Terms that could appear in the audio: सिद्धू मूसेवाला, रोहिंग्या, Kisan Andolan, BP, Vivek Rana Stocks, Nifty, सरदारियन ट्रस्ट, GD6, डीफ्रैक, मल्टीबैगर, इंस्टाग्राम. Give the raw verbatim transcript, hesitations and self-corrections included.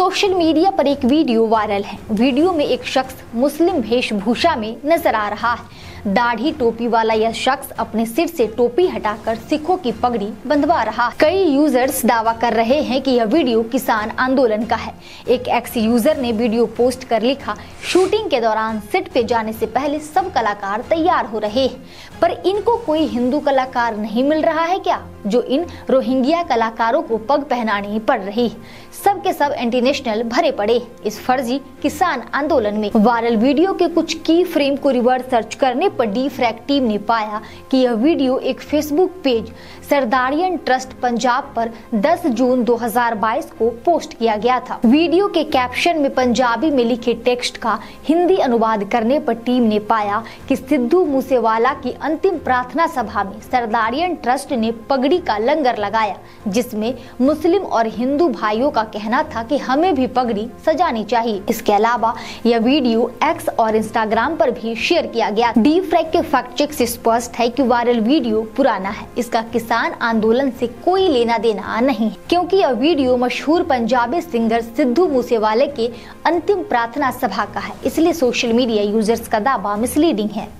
Social media पर एक video viral है। वीडियो में एक शख्स मुस्लिम वेशभूषा में नजर आ रहा है। दाढ़ी टोपी वाला यह शख्स अपने सिर से टोपी हटाकर सिखों की पगड़ी बंधवा रहा है। कई यूजर्स दावा कर रहे हैं कि यह वीडियो किसान आंदोलन का है। एक एक्स यूजर ने वीडियो पोस्ट कर लिखा, शूटिंग के दौरान सेट पे जाने से पहले सब कलाकार तैयार हो रहे हैं, पर इनको कोई हिंदू कलाकार नहीं मिल रहा है क्या, जो इन रोहिंग्या कलाकारों को पग पहनानी पड़ रही। सब के सब इंटरनेशनल भरे पड़े इस फर्जी किसान आंदोलन में। वायरल वीडियो के कुछ की फ्रेम को रिवर्स सर्च करने पर डीफ्रैक टीम ने पाया कि यह वीडियो एक Facebook page सरदारियन ट्रस्ट Punjab पर दस जून दो हज़ार बाईस को पोस्ट किया गया था। वीडियो के कैप्शन में पंजाबी में लिखे टेक्स्ट का हिंदी अनुवाद करने पर टीम ने पाया कि सिद्धू मूसेवाला की अंतिम प्रार्थना सभा में सरदारियन ट्रस्ट ने पगड़ी का लंगर लगाया, जिसमें मुस्लिम और हिंदू भाइयों का कहना था कि हमें भी पगड़ी सजानी चाहिए। इसके अलावा यह वीडियो एक्स और इंस्टाग्राम पर भी शेयर किया गया। डीफ्रैक के फैक्ट चेक से स्पष्ट है कि वायरल वीडियो पुराना है। इसका किसान आंदोलन से कोई लेना देना नहीं, क्योंकि यह वीडियो मशहूर पंजाबी सिंगर सिद्धू मूसेवाला के अंतिम प्रार्थना सभा का है। इसलिए सोशल मीडिया यूजर्स का दावा मिसलीडिंग है।